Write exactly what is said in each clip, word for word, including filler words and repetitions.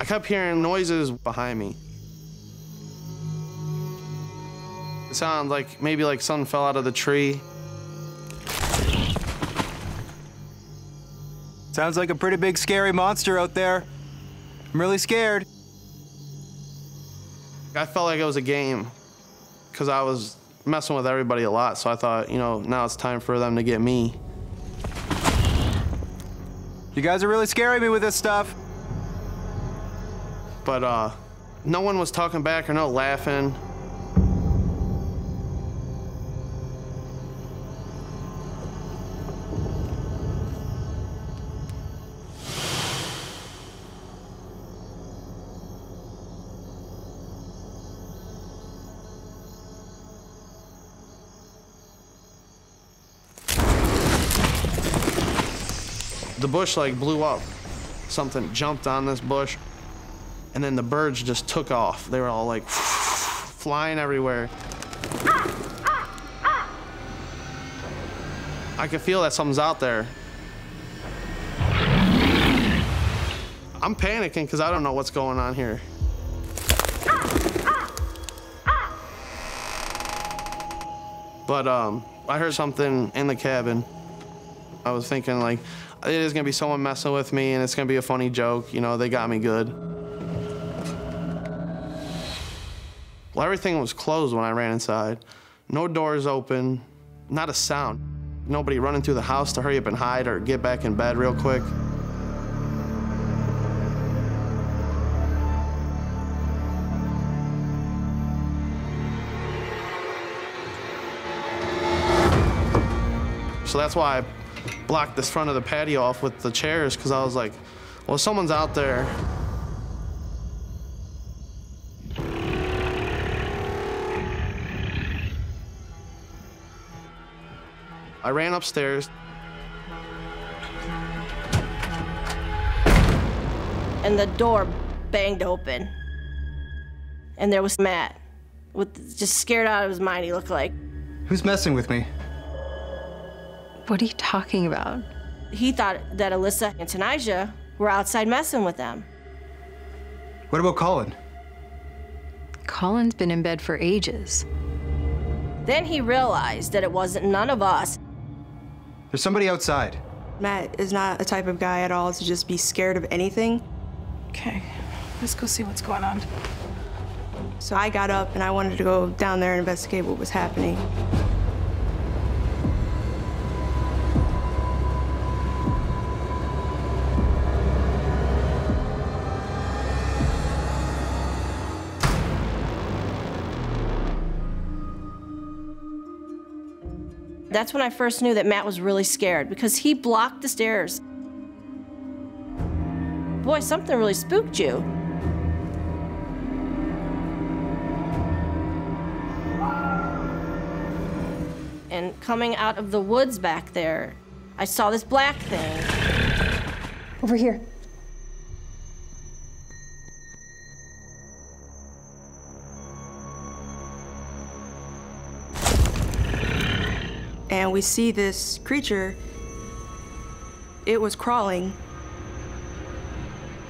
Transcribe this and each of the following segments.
I kept hearing noises behind me. It sounded like maybe like something fell out of the tree. Sounds like a pretty big scary monster out there. I'm really scared. I felt like it was a game because I was messing with everybody a lot, so I thought, you know, now it's time for them to get me. You guys are really scaring me with this stuff. But uh, no one was talking back or no laughing. The bush like blew up. Something jumped on this bush, and then the birds just took off. They were all like flying everywhere. Ah, ah, ah. I could feel that something's out there. I'm panicking because I don't know what's going on here. Ah, ah, ah. But um, I heard something in the cabin. I was thinking like, it is gonna be someone messing with me and it's gonna be a funny joke. You know, they got me good. Well, everything was closed when I ran inside. No doors open, not a sound. Nobody running through the house to hurry up and hide or get back in bed real quick. So that's why I blocked this front of the patio off with the chairs, because I was like, well, if someone's out there. I ran upstairs. And the door banged open. And there was Matt, with just scared out of his mind, he looked like. Who's messing with me? What are you talking about? He thought that Alyssa and Tanisha were outside messing with them. What about Colin? Colin's been in bed for ages. Then he realized that it wasn't none of us. There's somebody outside. Matt is not a type of guy at all to just be scared of anything. Okay, let's go see what's going on. So I got up and I wanted to go down there and investigate what was happening. That's when I first knew that Matt was really scared, because he blocked the stairs. Boy, something really spooked you. And coming out of the woods back there, I saw this black thing. Over here. And we see this creature. It was crawling.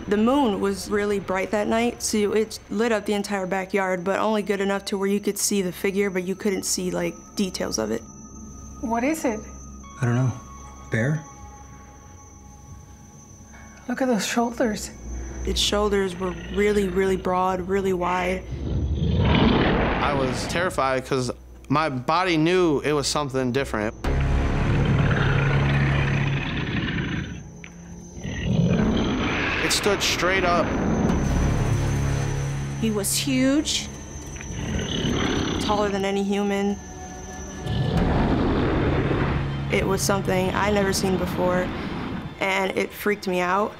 The moon was really bright that night, so it lit up the entire backyard, but only good enough to where you could see the figure, but you couldn't see like details of it. What is it? I don't know. Bear? Look at those shoulders. Its shoulders were really, really broad, really wide. I was terrified because my body knew it was something different. It stood straight up. He was huge, taller than any human. It was something I'd never seen before, and it freaked me out.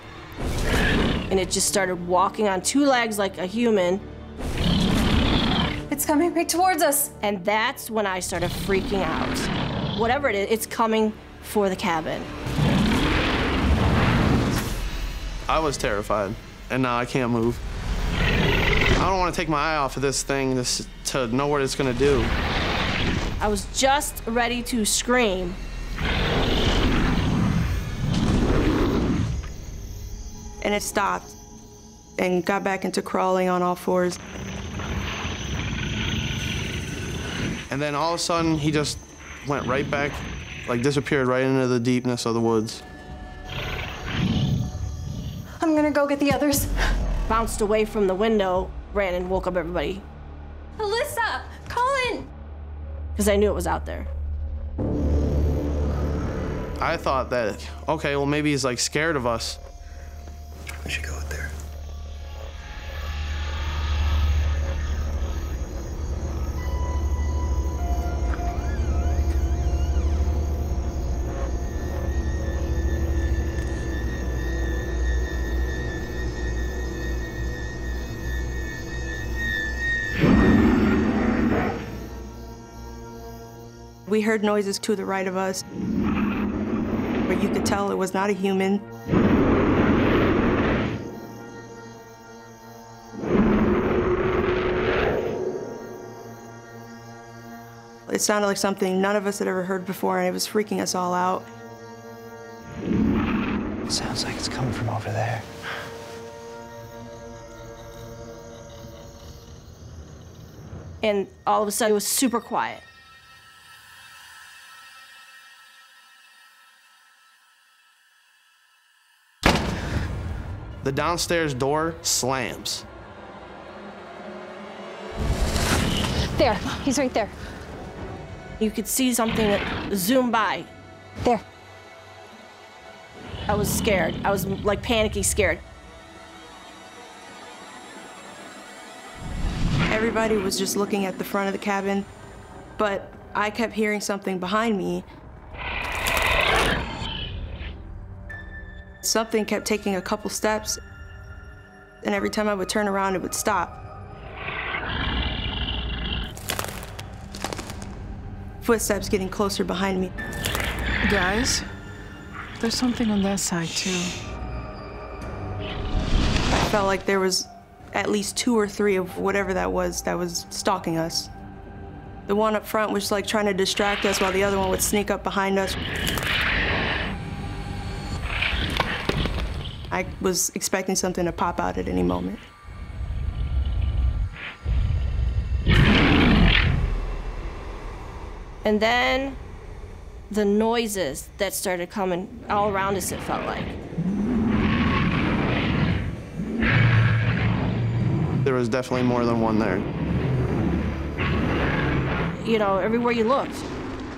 And it just started walking on two legs like a human. It's coming right towards us. And that's when I started freaking out. Whatever it is, it's coming for the cabin. I was terrified, and now I can't move. I don't want to take my eye off of this thing this, to know what it's going to do. I was just ready to scream and it stopped and got back into crawling on all fours. And then all of a sudden, he just went right back, like disappeared right into the deepness of the woods. I'm gonna go get the others. Bounced away from the window, ran and woke up everybody. Alyssa! Colin! Because I knew it was out there. I thought that, okay, well, maybe he's like scared of us. I should go out there. We heard noises to the right of us, but you could tell it was not a human. It sounded like something none of us had ever heard before, and it was freaking us all out. It sounds like it's coming from over there. And all of a sudden, it was super quiet. The downstairs door slams. There, he's right there. You could see something that zoomed by. There. I was scared. I was like panicky scared. Everybody was just looking at the front of the cabin, but I kept hearing something behind me. Something kept taking a couple steps, and every time I would turn around, it would stop. Footsteps getting closer behind me. Guys, there's something on that side, too. I felt like there was at least two or three of whatever that was that was stalking us. The one up front was like trying to distract us while the other one would sneak up behind us. I was expecting something to pop out at any moment. And then the noises that started coming all around us, it felt like. There was definitely more than one there. You know, everywhere you looked,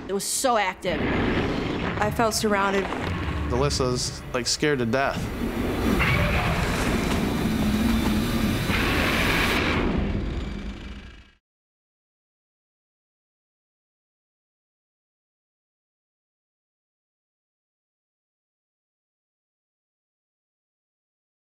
it was so active. I felt surrounded. Alyssa's like scared to death.